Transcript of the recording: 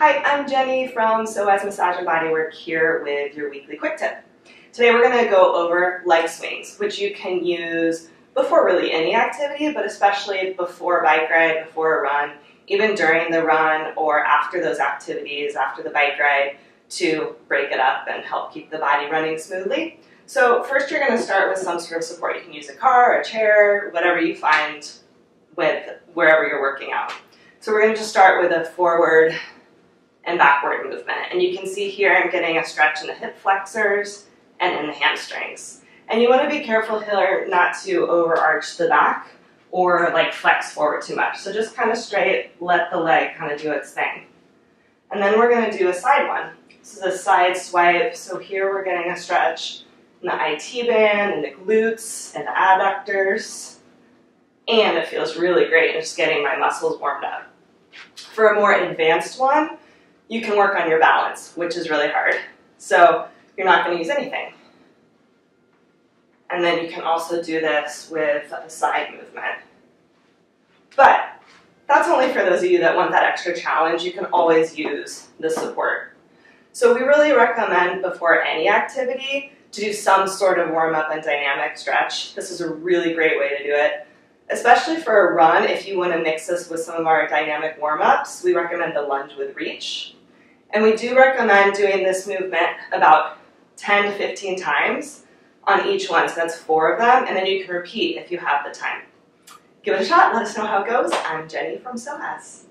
Hi, I'm Jenny from Psoas Massage and Bodywork here with your weekly quick tip. Today we're going to go over leg swings, which you can use before really any activity, but especially before a bike ride, before a run, even during the run or after those activities, after the bike ride, to break it up and help keep the body running smoothly. So first you're going to start with some sort of support. You can use a car, a chair, whatever you find with wherever you're working out. So we're going to just start with a forward and backward movement. And you can see here I'm getting a stretch in the hip flexors and in the hamstrings. And you want to be careful here not to overarch the back or like flex forward too much. So just kind of straight, let the leg kind of do its thing. And then we're going to do a side one. This is a side swipe. So here we're getting a stretch in the IT band, and the glutes, and the adductors. And it feels really great and just getting my muscles warmed up. For a more advanced one, you can work on your balance, which is really hard. So you're not going to use anything. And then you can also do this with a side movement. But that's only for those of you that want that extra challenge. You can always use the support. So we really recommend before any activity to do some sort of warm-up and dynamic stretch. This is a really great way to do it. Especially for a run, if you want to mix this with some of our dynamic warm-ups, we recommend the lunge with reach. And we do recommend doing this movement about 10 to 15 times on each one, so that's 4 of them, and then you can repeat if you have the time. Give it a shot, let us know how it goes. I'm Jenny from Psoas.